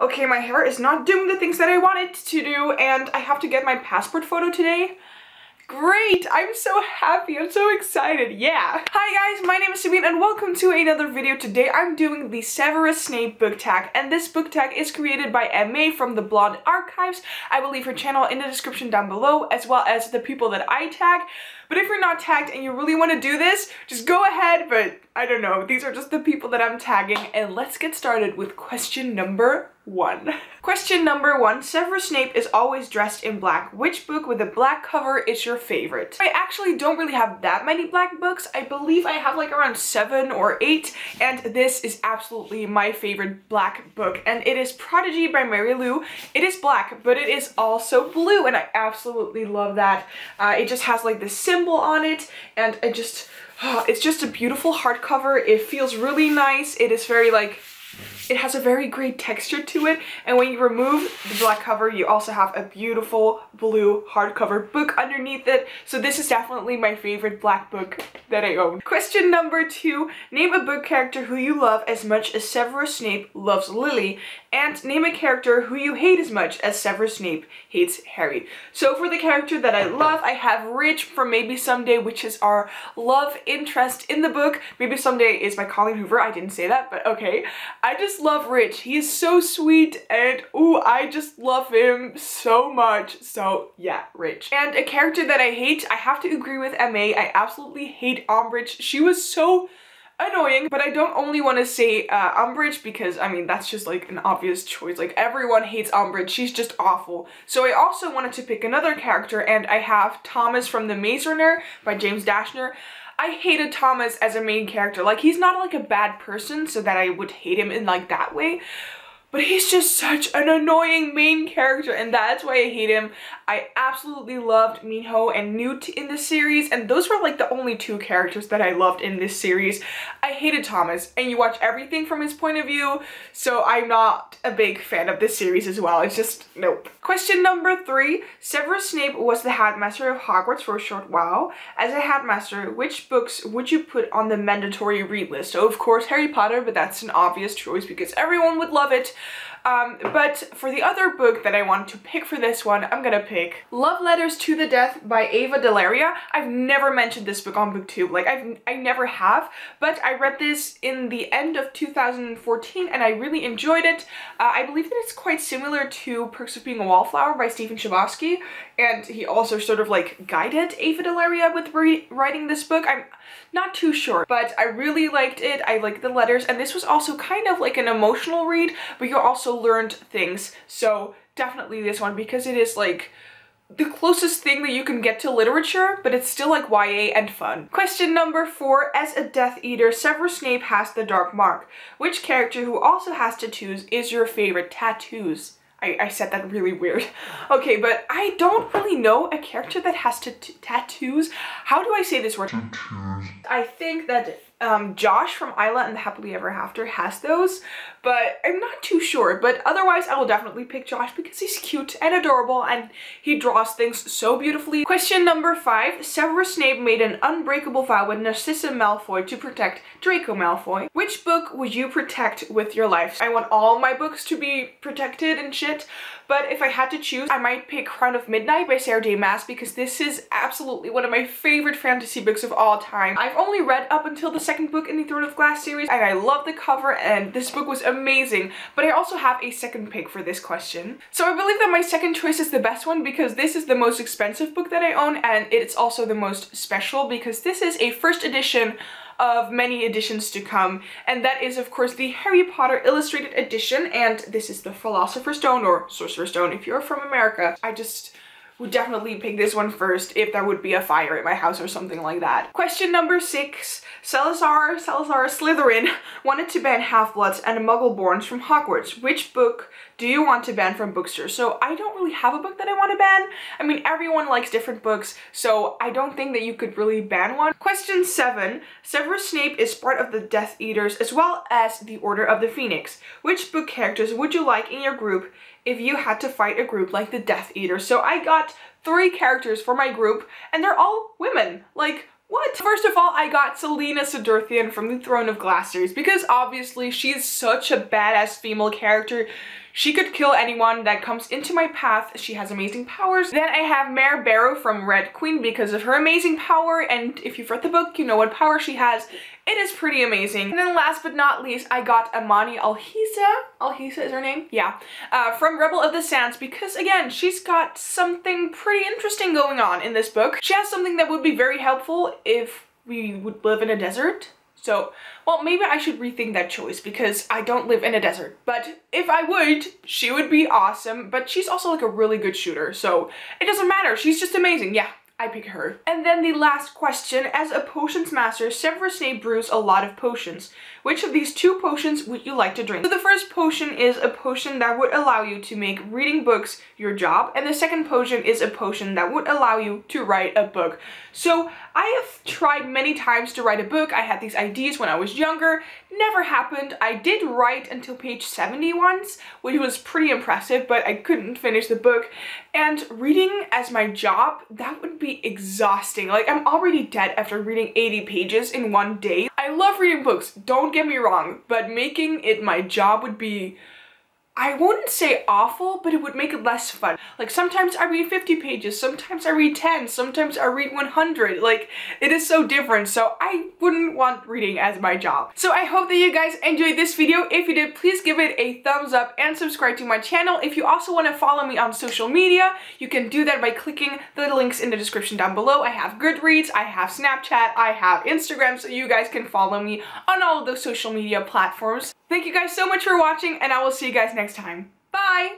okay, my hair is not doing the things that I want it to do, and I have to get my passport photo today. Great! I'm so happy, I'm so excited, yeah! Hi guys, my name is Sabine and welcome to another video. Today I'm doing the Severus Snape book tag, and this book tag is created by M.A. from the Blonde Archives. I will leave her channel in the description down below, as well as the people that I tag. But if you're not tagged and you really want to do this, just go ahead, but I don't know, these are just the people that I'm tagging, and let's get started with question number one. Question number one, Severus Snape is always dressed in black. Which book with a black cover is your favorite? I actually don't really have that many black books. I believe I have like around 7 or 8, and this is absolutely my favorite black book, and it is Prodigy by Mary Lu. It is black, but it is also blue, and I absolutely love that. It just has like this symbol on it, and I just, it's just a beautiful hardcover. It feels really nice. It is very like, it has a very great texture to it, and when you remove the black cover, you also have a beautiful blue hardcover book underneath it. So this is definitely my favorite black book that I own. Question number two, name a book character who you love as much as Severus Snape loves Lily, and name a character who you hate as much as Severus Snape hates Harry. So for the character that I love, I have Ridge from Maybe Someday, which is our love interest in the book. Maybe Someday is by Colleen Hoover, I didn't say that, but okay. I just love Rich. He is so sweet, and ooh, I just love him so much. So yeah, Rich. And a character that I hate, I have to agree with M.A. I absolutely hate Umbridge. She was so annoying, but I don't only want to say Umbridge because, I mean, that's just like an obvious choice. Like, everyone hates Umbridge. She's just awful. So I also wanted to pick another character, and I have Thomas from the Maze Runner by James Dashner. I hated Thomas as a main character. Like, he's not like a bad person so that I would hate him in like that way, but he's just such an annoying main character, and that's why I hate him. I absolutely loved Minho and Newt in this series, and those were like the only two characters that I loved in this series. I hated Thomas, and you watch everything from his point of view, so I'm not a big fan of this series as well. It's just, nope. Question number three, Severus Snape was the headmaster of Hogwarts for a short while. As a headmaster, which books would you put on the mandatory read list? So of course Harry Potter, but that's an obvious choice because everyone would love it. But for the other book that I wanted to pick for this one, I'm gonna pick Love Letters to the Death by Ava Delaria. I've never mentioned this book on BookTube, like I never have, but I read this in the end of 2014 and I really enjoyed it. I believe that it's quite similar to Perks of Being a Wallflower by Stephen Chbosky, and he also sort of like guided Ava Delaria with writing this book. I'm not too sure, but I really liked it. I liked the letters, and this was also kind of like an emotional read, but you also learned things, so definitely this one because it is like the closest thing that you can get to literature, but it's still like YA and fun. Question number four, as a Death Eater, Severus Snape has the Dark Mark. Which character who also has tattoos is your favorite? Tattoos. I said that really weird. Okay, but I don't really know a character that has tattoos. How do I say this word? Tattoos. I think that Josh from Isla and the Happily Ever After has those, but I'm not too sure. But otherwise, I will definitely pick Josh because he's cute and adorable and he draws things so beautifully. Question number five, Severus Snape made an unbreakable vow with Narcissa Malfoy to protect Draco Malfoy. Which book would you protect with your life? I want all my books to be protected and shit, but if I had to choose, I might pick Crown of Midnight by Sarah J Maas because this is absolutely one of my favorite fantasy books of all time. I've only read up until the second book in the Throne of Glass series, and I love the cover, and this book was amazing, but I also have a second pick for this question. So I believe that my second choice is the best one because this is the most expensive book that I own, and it's also the most special because this is a first edition of many editions to come, and that is of course the Harry Potter Illustrated Edition, and this is the Philosopher's Stone, or Sorcerer's Stone if you're from America. I just would definitely pick this one first if there would be a fire at my house or something like that. Question number six, Salazar Slytherin wanted to ban half-bloods and muggleborns from Hogwarts. Which book do you want to ban from bookstores? So I don't really have a book that I want to ban. I mean, everyone likes different books, so I don't think that you could really ban one. Question seven, Severus Snape is part of the Death Eaters as well as the Order of the Phoenix. Which book characters would you like in your group if you had to fight a group like the Death Eaters? So I got 3 characters for my group, and they're all women. Like, what? First of all, I got Celaena Sardothien from the Throne of Glass series because obviously she's such a badass female character. She could kill anyone that comes into my path. She has amazing powers. Then I have Mare Barrow from Red Queen because of her amazing power, and if you've read the book, you know what power she has. It is pretty amazing. And then last but not least, I got Amani Alhisa. Alhisa is her name? Yeah. From Rebel of the Sands, because again, she's got something pretty interesting going on in this book. She has something that would be very helpful if we would live in a desert. So, well, maybe I should rethink that choice because I don't live in a desert. But if I would, she would be awesome. But she's also like a really good shooter, so it doesn't matter. She's just amazing. Yeah. I pick her. And then the last question, as a potions master, Severus Snape brews a lot of potions. Which of these two potions would you like to drink? So the first potion is a potion that would allow you to make reading books your job, and the second potion is a potion that would allow you to write a book. So I have tried many times to write a book. I had these ideas when I was younger. Never happened. I did write until page 70 once, which was pretty impressive, but I couldn't finish the book. And reading as my job, that would be exhausting. Like, I'm already dead after reading 80 pages in one day. I love reading books, don't get me wrong, but making it my job would be, I wouldn't say awful, but it would make it less fun. Like, sometimes I read 50 pages, sometimes I read 10, sometimes I read 100. Like, it is so different, so I wouldn't want reading as my job. So I hope that you guys enjoyed this video. If you did, please give it a thumbs up and subscribe to my channel. If you also want to follow me on social media, you can do that by clicking the links in the description down below. I have Goodreads, I have Snapchat, I have Instagram, so you guys can follow me on all of those social media platforms. Thank you guys so much for watching, and I will see you guys next time. Bye!